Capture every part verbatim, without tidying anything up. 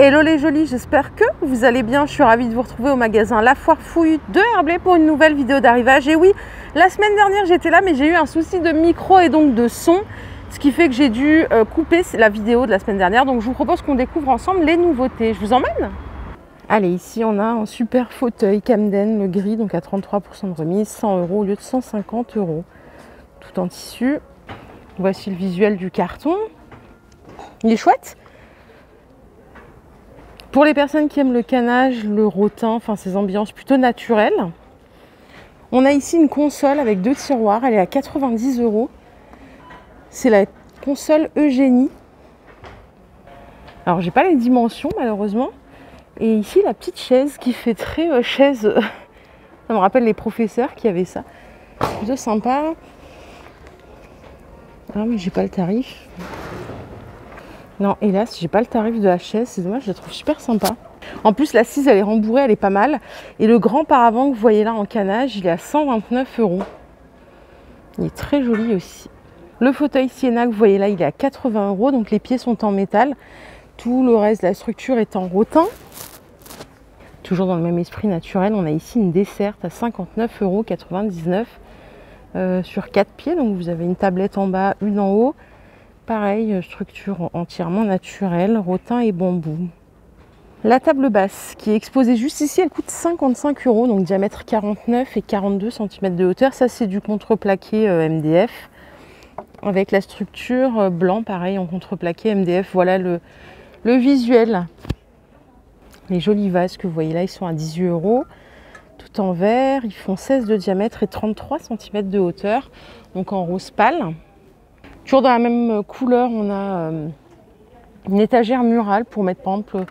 Hello les jolies, j'espère que vous allez bien. Je suis ravie de vous retrouver au magasin La Foire Fouille de Herblay pour une nouvelle vidéo d'arrivage. Et oui, la semaine dernière j'étais là mais j'ai eu un souci de micro et donc de son, ce qui fait que j'ai dû couper la vidéo de la semaine dernière. Donc je vous propose qu'on découvre ensemble les nouveautés. Je vous emmène. Allez, ici on a un super fauteuil Camden, le gris, donc à trente-trois pour cent de remise, cent euros au lieu de cent cinquante euros, tout en tissu. Voici le visuel du carton, il est chouette. Pour les personnes qui aiment le canage, le rotin, enfin ces ambiances plutôt naturelles. On a ici une console avec deux tiroirs, elle est à quatre-vingt-dix euros. C'est la console Eugénie. Alors j'ai pas les dimensions malheureusement. Et ici la petite chaise qui fait très euh, chaise. Ça me rappelle les professeurs qui avaient ça. Plutôt sympa. Ah mais j'ai pas le tarif. Non, hélas, j'ai pas le tarif de la chaise, c'est dommage, je la trouve super sympa. En plus, l'assise, elle est rembourrée, elle est pas mal. Et le grand paravent que vous voyez là en canage, il est à cent vingt-neuf euros. Il est très joli aussi. Le fauteuil Siena que vous voyez là, il est à quatre-vingts euros, donc les pieds sont en métal. Tout le reste de la structure est en rotin. Toujours dans le même esprit naturel, on a ici une desserte à cinquante-neuf euros quatre-vingt-dix-neuf euh, sur quatre pieds. Donc vous avez une tablette en bas, une en haut. Pareil, structure entièrement naturelle, rotin et bambou. La table basse qui est exposée juste ici, elle coûte cinquante-cinq euros, donc diamètre quarante-neuf et quarante-deux centimètres de hauteur. Ça, c'est du contreplaqué M D F avec la structure blanc, pareil en contreplaqué M D F. Voilà le, le visuel. Les jolis vases que vous voyez là, ils sont à dix-huit euros. Tout en verre, ils font seize de diamètre et trente-trois centimètres de hauteur, donc en rose pâle. Toujours dans la même couleur, on a une étagère murale pour mettre par exemple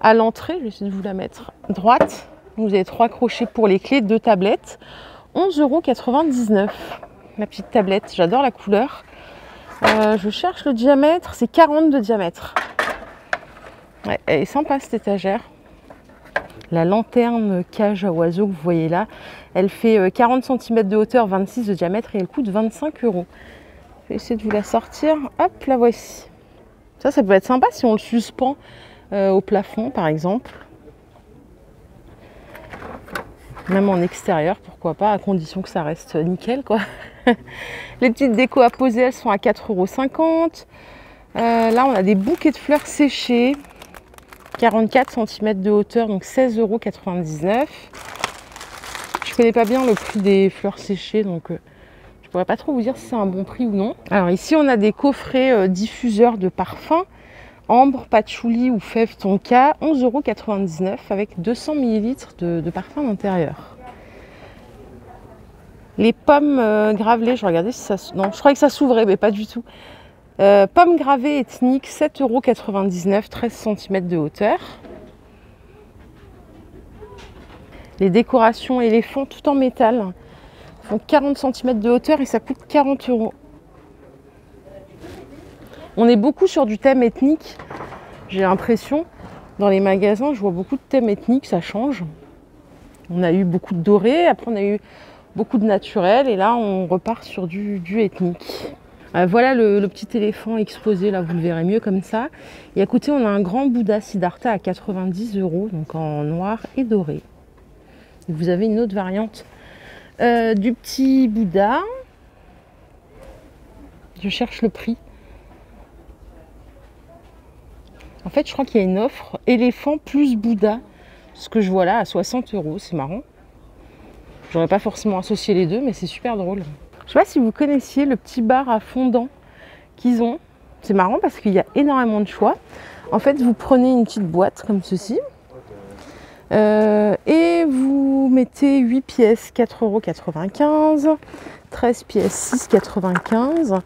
à l'entrée, je vais essayer de vous la mettre droite. Vous avez trois crochets pour les clés, deux tablettes, onze euros quatre-vingt-dix-neuf. La petite tablette, j'adore la couleur. Euh, je cherche le diamètre, c'est quarante de diamètre. Ouais, elle est sympa cette étagère. La lanterne cage à oiseaux que vous voyez là, elle fait quarante centimètres de hauteur, vingt-six de diamètre et elle coûte vingt-cinq euros. Je vais essayer de vous la sortir. Hop, la voici. Ça, ça peut être sympa si on le suspend euh, au plafond, par exemple. Même en extérieur, pourquoi pas, à condition que ça reste nickel, quoi. Les petites décos à poser, elles sont à quatre euros cinquante. Euh, là, on a des bouquets de fleurs séchées. quarante-quatre centimètres de hauteur, donc seize euros quatre-vingt-dix-neuf. Je connais pas bien le prix des fleurs séchées, donc... Euh, je pourrais pas trop vous dire si c'est un bon prix ou non. Alors ici on a des coffrets euh, diffuseurs de parfums, ambre, patchouli ou fève tonka, onze euros quatre-vingt-dix-neuf avec deux cents millilitres de, de parfum d'intérieur. Les pommes euh, gravelées, je regardais si ça... Non, je croyais que ça s'ouvrait, mais pas du tout. Euh, pommes gravées ethniques, sept euros quatre-vingt-dix-neuf, treize centimètres de hauteur. Les décorations éléphants tout en métal. Donc quarante centimètres de hauteur et ça coûte quarante euros. On est beaucoup sur du thème ethnique, j'ai l'impression. Dans les magasins, je vois beaucoup de thèmes ethniques, ça change. On a eu beaucoup de doré, après on a eu beaucoup de naturel et là on repart sur du, du ethnique. Euh, voilà le, le petit éléphant exposé, là vous le verrez mieux comme ça. Et à côté, on a un grand Bouddha Siddhartha à quatre-vingt-dix euros, donc en noir et doré. Et vous avez une autre variante. Euh, du petit Bouddha, je cherche le prix. En fait, je crois qu'il y a une offre éléphant plus Bouddha, ce que je vois là à soixante euros, c'est marrant. J'aurais pas forcément associé les deux, mais c'est super drôle. Je sais pas si vous connaissiez le petit bar à fondant qu'ils ont. C'est marrant parce qu'il y a énormément de choix. En fait, vous prenez une petite boîte comme ceci. Euh, et vous mettez huit pièces, quatre euros quatre-vingt-quinze, treize pièces, six euros quatre-vingt-quinze,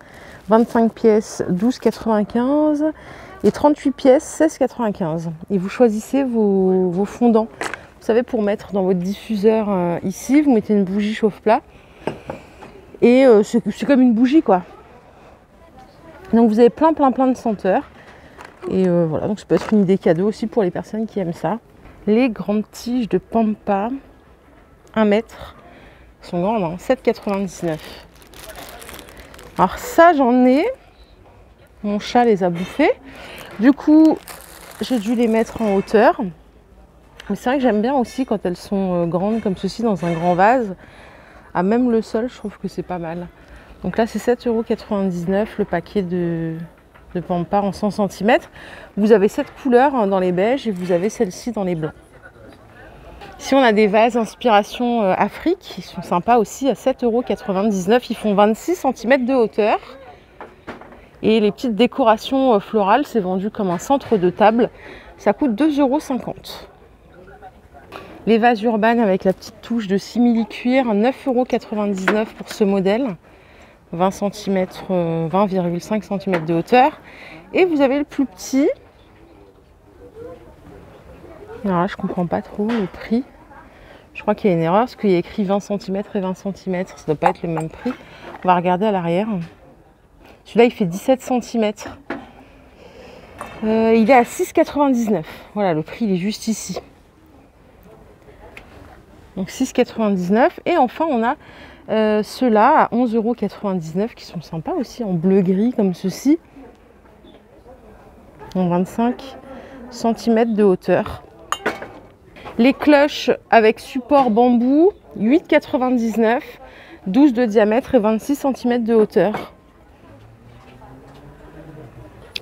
vingt-cinq pièces, douze euros quatre-vingt-quinze et trente-huit pièces, seize euros quatre-vingt-quinze. Et vous choisissez vos, vos fondants. Vous savez, pour mettre dans votre diffuseur euh, ici, vous mettez une bougie chauffe-plat et euh, c'est comme une bougie, quoi. Donc vous avez plein plein plein de senteurs et euh, voilà, donc ça peut être une idée cadeau aussi pour les personnes qui aiment ça. Les grandes tiges de Pampa, un mètre, sont grandes, hein, sept euros quatre-vingt-dix-neuf. Alors ça, j'en ai. Mon chat les a bouffées. Du coup, j'ai dû les mettre en hauteur. Mais c'est vrai que j'aime bien aussi quand elles sont grandes comme ceci dans un grand vase. À même le sol, je trouve que c'est pas mal. Donc là, c'est sept euros quatre-vingt-dix-neuf le paquet de, de Pampa en cent centimètres. Vous avez cette couleur dans les beiges et vous avez celle-ci dans les blancs. Ici, on a des vases inspiration Afrique. Ils sont sympas aussi à sept euros quatre-vingt-dix-neuf. Ils font vingt-six centimètres de hauteur. Et les petites décorations florales, c'est vendu comme un centre de table. Ça coûte deux euros cinquante. Les vases urbaines avec la petite touche de simili-cuir, neuf euros quatre-vingt-dix-neuf pour ce modèle, vingt centimètres, vingt virgule cinq centimètres de hauteur. Et vous avez le plus petit. Alors là, je ne comprends pas trop le prix. Je crois qu'il y a une erreur parce qu'il y a écrit vingt centimètres et vingt centimètres. Ça ne doit pas être le même prix. On va regarder à l'arrière. Celui-là, il fait dix-sept centimètres. Euh, il est à six euros quatre-vingt-dix-neuf. Voilà, le prix, il est juste ici. Donc six euros quatre-vingt-dix-neuf. Et enfin, on a euh, ceux-là à onze euros quatre-vingt-dix-neuf qui sont sympas aussi, en bleu-gris comme ceci. En vingt-cinq centimètres de hauteur. Les cloches avec support bambou, huit euros quatre-vingt-dix-neuf, douze de diamètre et vingt-six centimètres de hauteur.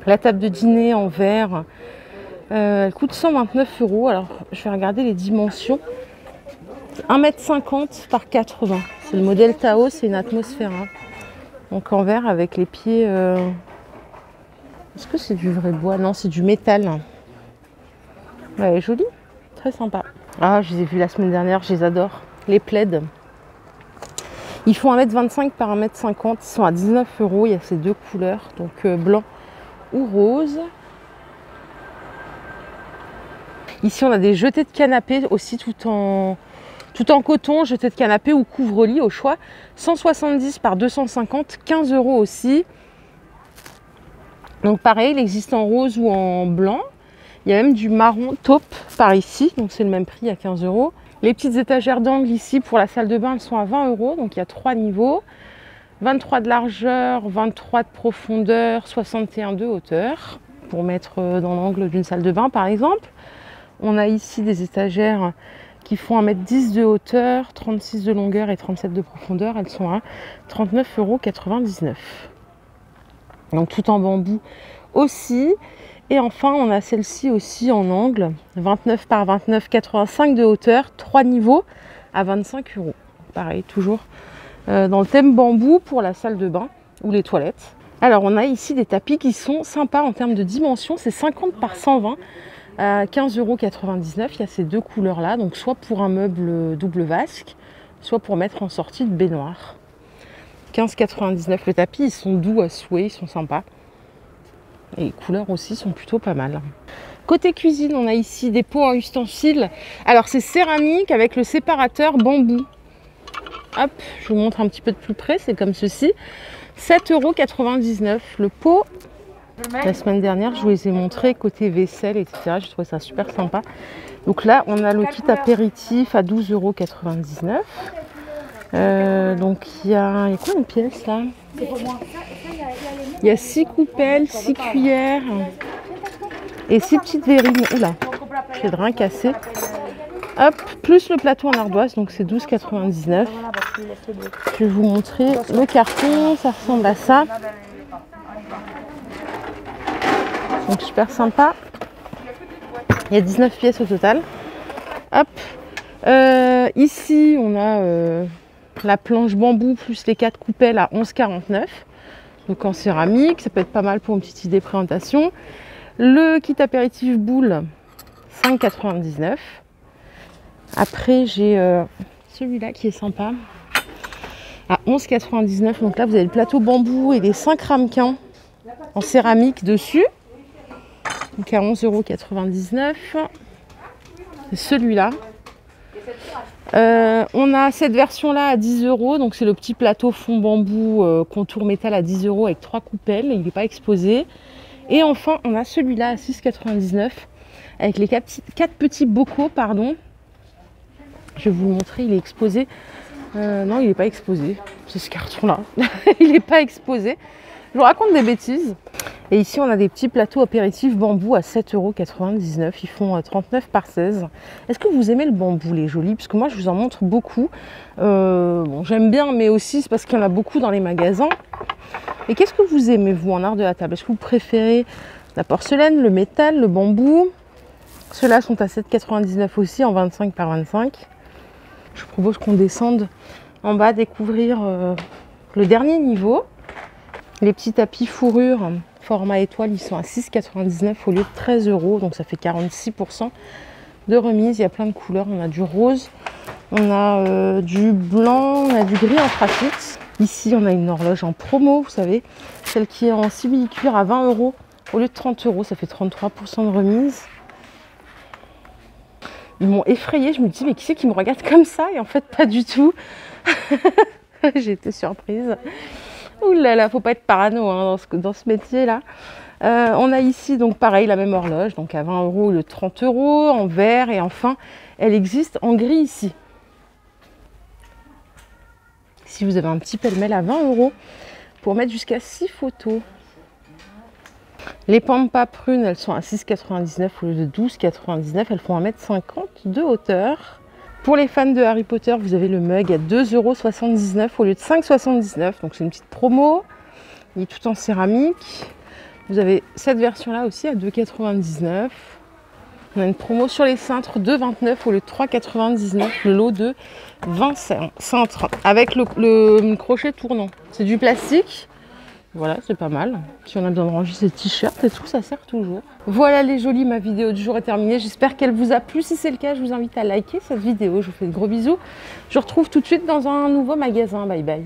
La table de dîner en verre, euh, elle coûte cent vingt-neuf euros. Alors, je vais regarder les dimensions. un mètre cinquante par quatre-vingts. C'est le modèle Tao, c'est une atmosphère. Hein. Donc en verre avec les pieds... Euh... Est-ce que c'est du vrai bois? Non, c'est du métal. Ouais, elle est jolie, très sympa. Ah, je les ai vus la semaine dernière, je les adore. Les plaids. Ils font un mètre vingt-cinq par un mètre cinquante. Ils sont à dix-neuf euros. Il y a ces deux couleurs, donc euh, blanc ou rose. Ici, on a des jetés de canapé aussi tout en... Tout en coton, jeté de canapé ou couvre-lit au choix. cent soixante-dix par deux cent cinquante, quinze euros aussi. Donc pareil, il existe en rose ou en blanc. Il y a même du marron taupe par ici, donc c'est le même prix à quinze euros. Les petites étagères d'angle ici pour la salle de bain, elles sont à vingt euros. Donc il y a trois niveaux. vingt-trois de largeur, vingt-trois de profondeur, soixante et un de hauteur. Pour mettre dans l'angle d'une salle de bain par exemple. On a ici des étagères qui font un mètre dix de hauteur, trente-six de longueur et trente-sept de profondeur. Elles sont à trente-neuf euros quatre-vingt-dix-neuf. Donc tout en bambou aussi. Et enfin, on a celle-ci aussi en angle, vingt-neuf par vingt-neuf, quatre-vingt-cinq de hauteur, trois niveaux à vingt-cinq euros. Pareil, toujours dans le thème bambou pour la salle de bain ou les toilettes. Alors, on a ici des tapis qui sont sympas en termes de dimension. C'est cinquante par cent vingt. À quinze euros quatre-vingt-dix-neuf, il y a ces deux couleurs-là, donc soit pour un meuble double vasque, soit pour mettre en sortie de baignoire. quinze euros quatre-vingt-dix-neuf le tapis, ils sont doux à souhait, ils sont sympas. Et les couleurs aussi sont plutôt pas mal. Côté cuisine, on a ici des pots en ustensiles. Alors c'est céramique avec le séparateur bambou. Hop, je vous montre un petit peu de plus près, c'est comme ceci. sept euros quatre-vingt-dix-neuf le pot. La semaine dernière, je vous les ai montrés côté vaisselle, et cetera. J'ai trouvé ça super sympa. Donc là, on a le kit apéritif à douze euros quatre-vingt-dix-neuf. Euh, donc il y a, il y a combien de pièces là? Il y a six coupelles, six cuillères et six petites verrines. Oula, j'ai le rein cassé. Hop, plus le plateau en ardoise, donc c'est douze euros quatre-vingt-dix-neuf. Je vais vous montrer le carton, ça ressemble à ça. Donc super sympa. Il y a dix-neuf pièces au total. Hop. Euh, ici, on a euh, la planche bambou plus les quatre coupelles à onze euros quarante-neuf. Donc en céramique, ça peut être pas mal pour une petite idée présentation. Le kit apéritif boule, cinq euros quatre-vingt-dix-neuf. Après, j'ai euh, celui-là qui est sympa. À onze euros quatre-vingt-dix-neuf. Donc là, vous avez le plateau bambou et les cinq ramequins en céramique dessus. Donc à onze euros quatre-vingt-dix-neuf, c'est celui-là. Euh, on a cette version-là à dix euros, donc c'est le petit plateau fond bambou euh, contour métal à dix euros avec trois coupelles, il n'est pas exposé. Et enfin, on a celui-là à six euros quatre-vingt-dix-neuf avec les quatre, quatre petits bocaux, pardon. Je vais vous le montrer, il est exposé. Euh, non, il n'est pas exposé, c'est ce carton-là. Il n'est pas exposé. Je vous raconte des bêtises. Et ici, on a des petits plateaux apéritifs bambou à sept euros quatre-vingt-dix-neuf. Ils font trente-neuf par seize. Est-ce que vous aimez le bambou, les jolis? Parce que moi, je vous en montre beaucoup. Euh, bon, j'aime bien, mais aussi c'est parce qu'il y en a beaucoup dans les magasins. Et qu'est-ce que vous aimez, vous, en art de la table? Est-ce que vous préférez la porcelaine, le métal, le bambou? Ceux-là sont à sept euros quatre-vingt-dix-neuf aussi, en vingt-cinq par vingt-cinq. Je propose qu'on descende en bas, découvrir euh, le dernier niveau. Les petits tapis fourrure format étoile, ils sont à six euros quatre-vingt-dix-neuf au lieu de treize euros, donc ça fait quarante-six pour cent de remise. Il y a plein de couleurs, on a du rose, on a euh, du blanc, on a du gris anthracite. Ici, on a une horloge en promo, vous savez, celle qui est en simili-cuir à vingt euros au lieu de trente euros, ça fait trente-trois pour cent de remise. Ils m'ont effrayée, je me dis mais qui c'est qui me regarde comme ça? Et en fait pas du tout. J'ai été surprise. Ouh là là, faut pas être parano hein, dans ce, dans ce métier là. Euh, on a ici donc pareil la même horloge, donc à vingt euros le trente euros en vert, et enfin elle existe en gris ici. Si vous avez un petit pêle-mêle à vingt euros pour mettre jusqu'à six photos. Les pampas prunes, elles sont à six euros quatre-vingt-dix-neuf au lieu de douze euros quatre-vingt-dix-neuf. Elles font un mètre cinquante de hauteur. Pour les fans de Harry Potter, vous avez le mug à deux euros soixante-dix-neuf au lieu de cinq euros soixante-dix-neuf. Donc c'est une petite promo. Il est tout en céramique. Vous avez cette version-là aussi à deux euros quatre-vingt-dix-neuf. On a une promo sur les cintres, deux euros vingt-neuf au lieu de trois euros quatre-vingt-dix-neuf. Le lot de vingt cintres avec le, le crochet tournant. C'est du plastique. Voilà, c'est pas mal. Si on a besoin de ranger ses t-shirts et tout, ça sert toujours. Voilà les jolis, ma vidéo du jour est terminée. J'espère qu'elle vous a plu. Si c'est le cas, je vous invite à liker cette vidéo. Je vous fais de gros bisous. Je vous retrouve tout de suite dans un nouveau magasin. Bye bye.